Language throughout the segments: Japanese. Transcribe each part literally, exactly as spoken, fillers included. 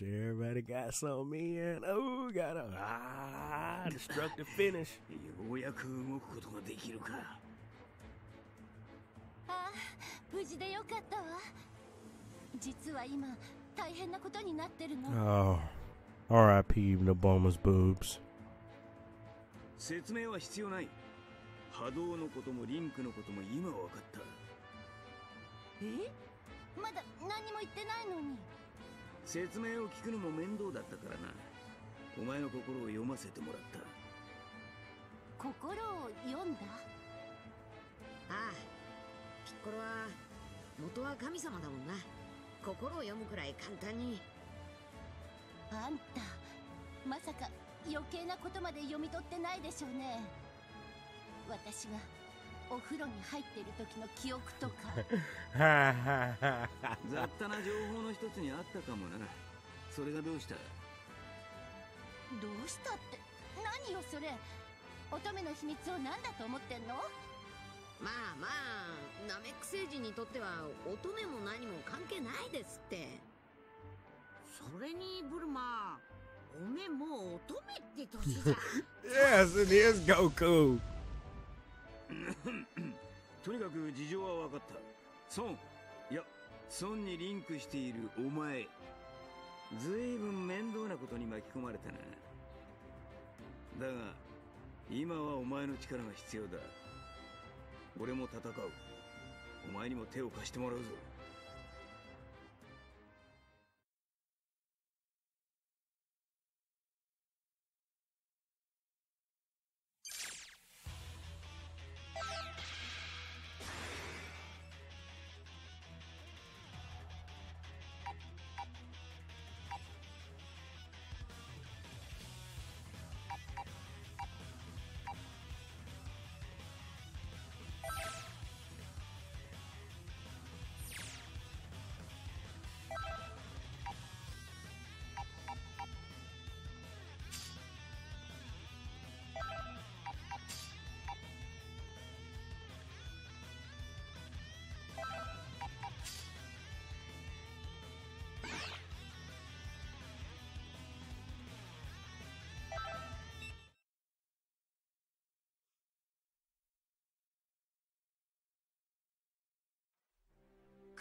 sure everybody got some in. Oh, got a ah, destructive finish. Ah, 無事でよかったわ。実は今大変なことになってるの。Oh, R I P Naboma's boobs. 説明は必要ない。波動のこともリンクのことも今わかった。え？まだ何も言ってないのに。 説明を聞くのも面倒だったからな。お前の心を読ませてもらった。心を読んだ？ああ、ピッコロは元は神様だもんな。心を読むくらい簡単に。あんた、まさか余計なことまで読み取ってないでしょうね。私がお風呂に入っている時の記憶とか。雑多な情報の一つにあったかもな。それがどうした？どうしたって何よそれ。乙女の秘密を何だと思ってんの？まあまあ、ナメック星人にとっては乙女も何も関係ないですって。それにブルマ、おめえもう乙女って年じゃん。Yes, it is Goku. とにかく事情は分かった。孫、いや、孫にリンクしているお前、ずいぶん面倒なことに巻き込まれたな。だが今はお前の力が必要だ。俺も戦う。お前にも手を貸してもらうぞ。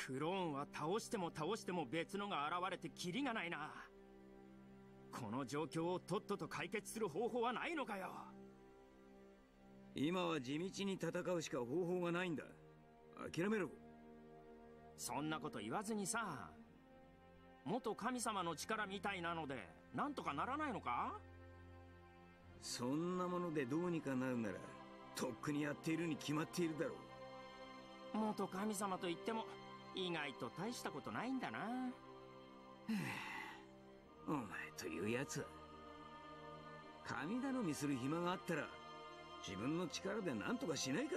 クローンは倒しても倒しても別のが現れてキリがないな。この状況をとっとと解決する方法はないのかよ。今は地道に戦うしか方法がないんだ。諦めろ。そんなこと言わずにさ、元神様の力みたいなのでなんとかならないのか。そんなものでどうにかなるならとっくにやっているに決まっているだろう。元神様といっても意外と大したことないんだな。お前というやつは、神頼みする暇があったら自分の力で何とかしないか。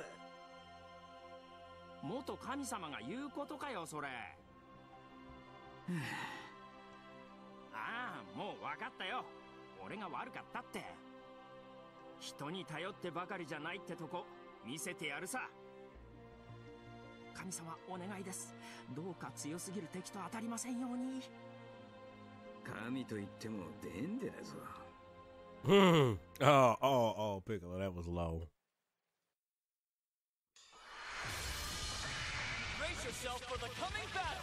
元神様が言うことかよそれ。ああ、もう分かったよ。俺が悪かったって。人に頼ってばかりじゃないってとこ見せてやるさ。神様、お願いです。どうか強すぎる敵と当たりませんように。神と言ってもデンデだぞ。うん。ああ、ああ、ピコロ、that was low. Brace yourself for the coming battle.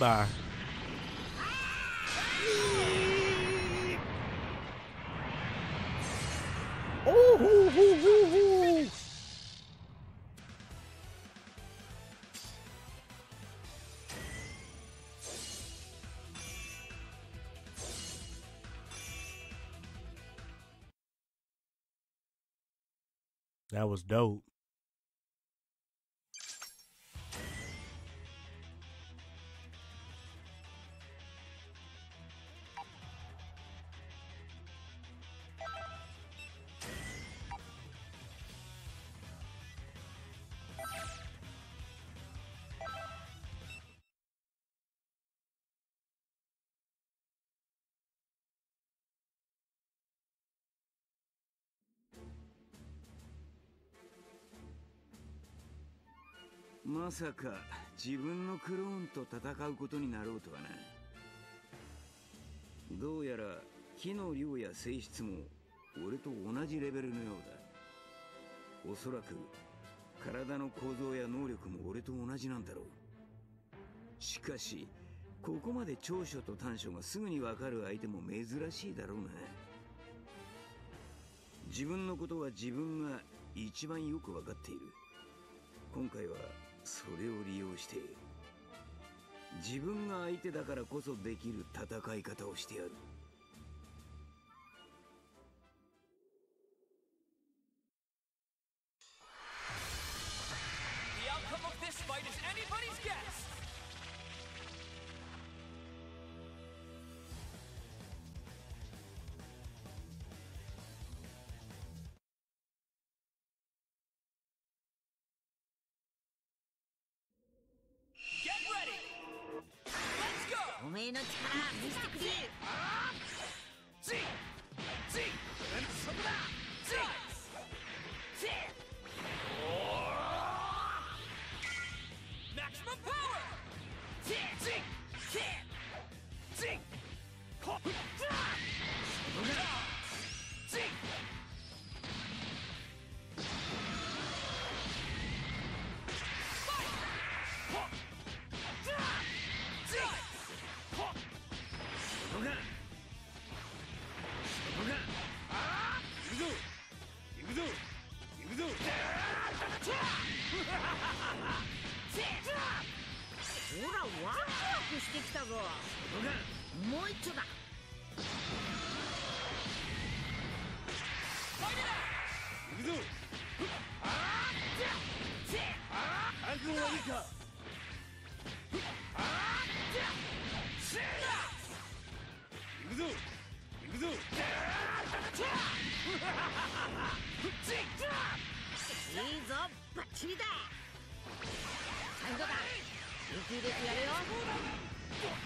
va. Uh, uh, uh, uh, uh. That was dope.まさか自分のクローンと戦うことになろうとはな。どうやら木の量や性質も俺と同じレベルのようだ。おそらく体の構造や能力も俺と同じなんだろう。しかしここまで長所と短所がすぐに分かる相手も珍しいだろうな。自分のことは自分が一番よく分かっている。今回は それを利用して自分が相手だからこそできる戦い方をしてやる。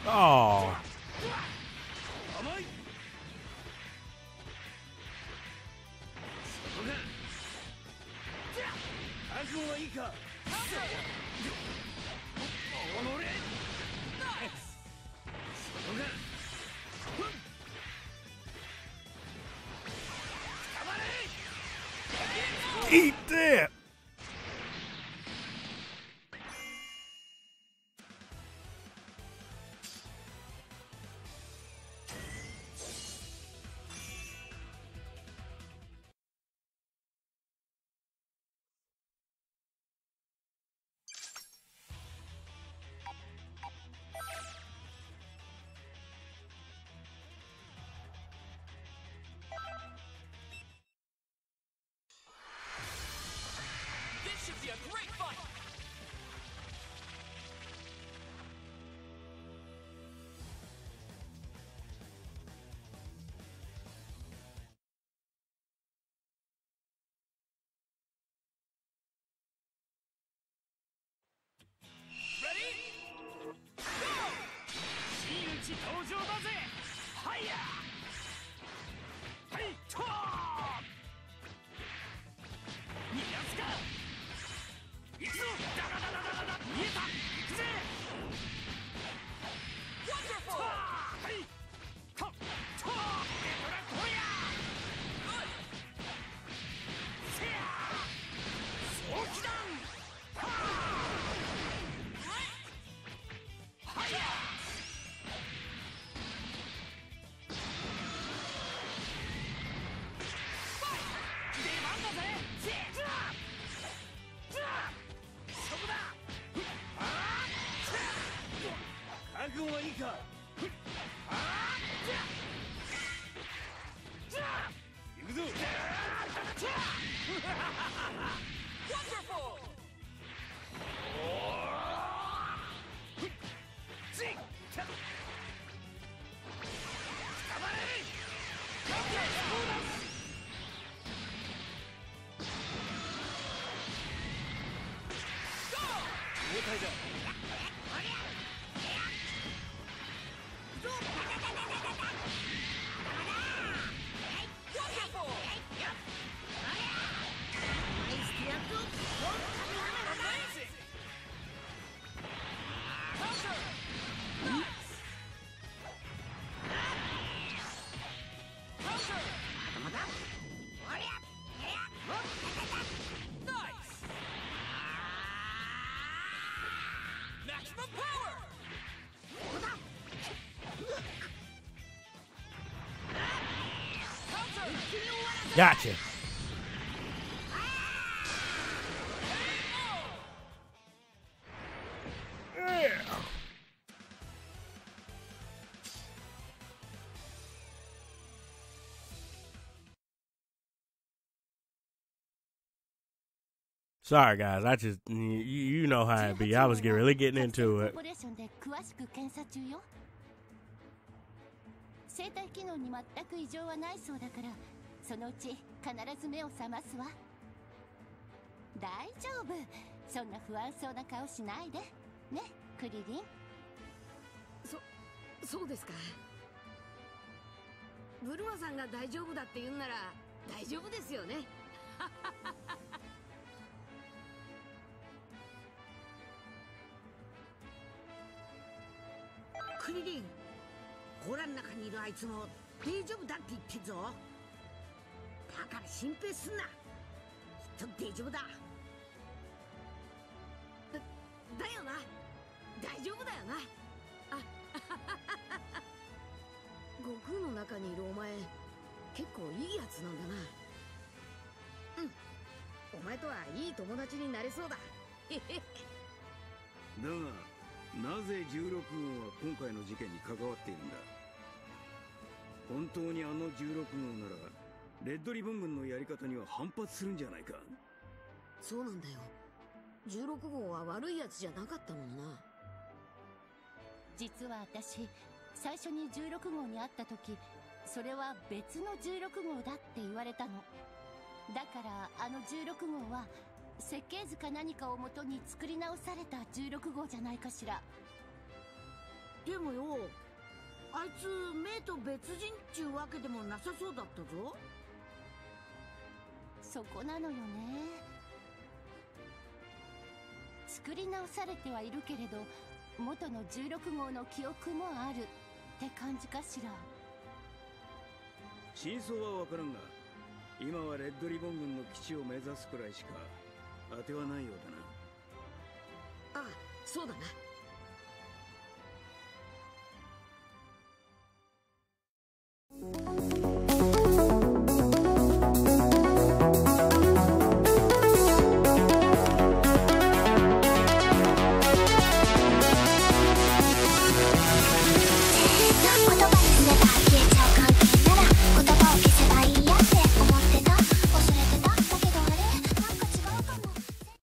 Oh. Eat that. Wonderful! Zing! Gotcha. Yeah. Sorry guys, I just you, you know how it be. I was get, really getting into it. そのうち必ず目を覚ますわ。大丈夫。そんな不安そうな顔しないで。ね、クリリン。そ、そうですか。ブルマさんが大丈夫だって言うんなら大丈夫ですよね。クリリン、ほら中にいるあいつも大丈夫だって言ってるぞ。 だから心配すんな。きっと大丈夫だ。だ、だよな。大丈夫だよな。あ、悟空の中にいるお前、結構いいやつなんだな。うん。お前とはいい友達になれそうだ。へへ。だが、なぜじゅうろく号は今回の事件に関わっているんだ。本当にあのじゅうろく号なら。 レッドリボン軍のやり方には反発するんじゃないか。そうなんだよ。じゅうろく号は悪いやつじゃなかったもんな。実は私、最初にじゅうろく号に会った時、それは別のじゅうろく号だって言われたの。だからあのじゅうろく号は設計図か何かをもとに作り直されたじゅうろく号じゃないかしら。でもよ、あいつ目と別人っちゅうわけでもなさそうだったぞ。 そこなのよね。作り直されてはいるけれど元のじゅうろく号の記憶もあるって感じかしら。真相はわからんが今はレッドリボン軍の基地を目指すくらいしか当てはないようだな。ああそうだな。